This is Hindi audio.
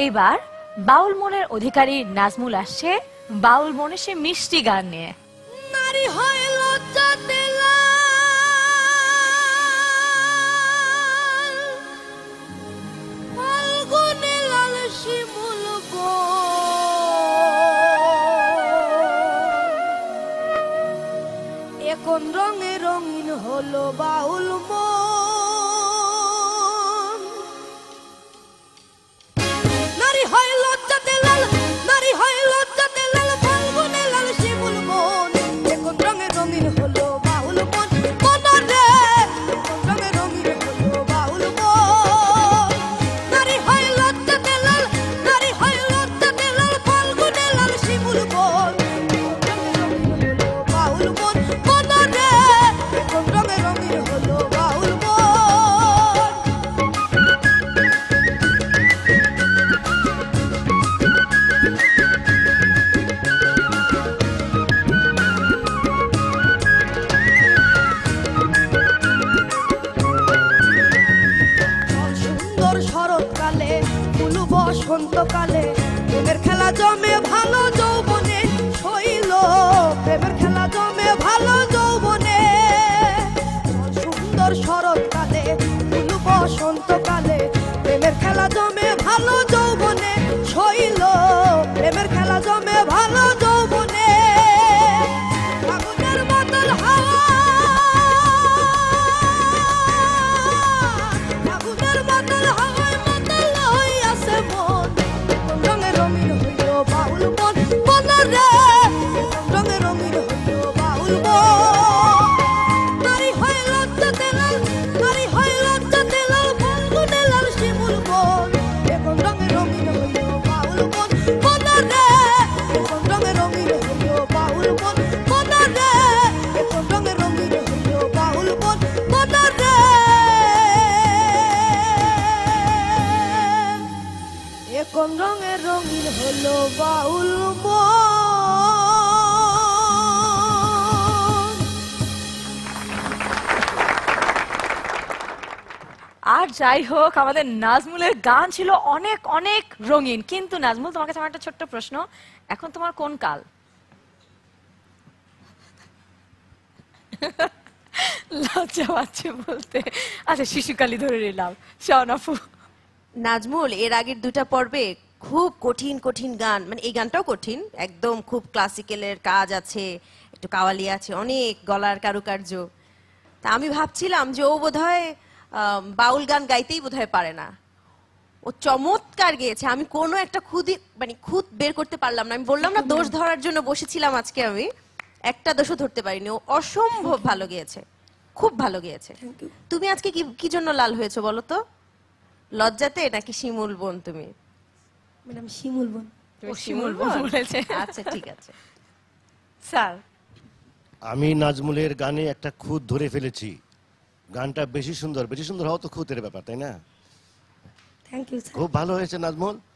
एबार बाउल मोनेर अधिकारी नाजमुल आसे बाउल मोने से मिष्टि गान निये रंगे रंगीन हलो बाउल काले प्रेमर खेला जमे भालो जौबने छइलो प्रेमर खेला जमे भालो जौबने सुंदर शरत काले फुल बसंत काले प्रेमर खेला जमे भालो जौबने छइलो प्रेमर खेला जमे भालो जौबने फागुनेर बादल हावा फागुनेर बादल हावा रंगे रंगीन हलो बाउल আর যাই হোক আমাদের নাজমুলের গান ছিল অনেক অনেক রঙিন কিন্তু নাজমুল তোমার কাছে আমার একটা ছোট্ট প্রশ্ন এখন তোমার কোন কাল লজ্জা পাচ্ছে বলতে আচ্ছা শিশুকালই ধরে নিলাম শাওনাফু नाजमुल एर आगे दुटा पर्वे खूब कठिन कठिन गान माने ए गानटाओ कठिन एकदम खूब क्लासिकलेर काज आछे एकटु कावाली आछे अनेक गलार कारुकार्य ता आमी भाबछिलाम जे ओ बोधहय बाउल गान गाइतेई बोधहय पारे ना ओ चमत्कार गेयेछे आमी कोनो एकटा खुदी माने खुद बेर करते पारलाम ना आमी बोललाम ना दोष धरार जोन्नो बसेछिलाम आजके आमी एकटा दोषो धरते पारिनि ओ असम्भव भालो गेयेछे खूब भालो गेयेछे तुमि आजके कि कि जोन्नो लाल हयेछो बोलो तो लज्जाते नाकि শিমুল বোন তুমি ম্যাডাম শিমুল বোন তুমি শিমুল বোন বলেছে আচ্ছা ঠিক আছে স্যার আমি নাজমুলের গানে একটা খুঁত ধরে ফেলেছি গানটা বেশি সুন্দর হওয়া তো খুঁতের ব্যাপার তাই না থ্যাঙ্ক ইউ স্যার খুব ভালো হয়েছে নাজমুল।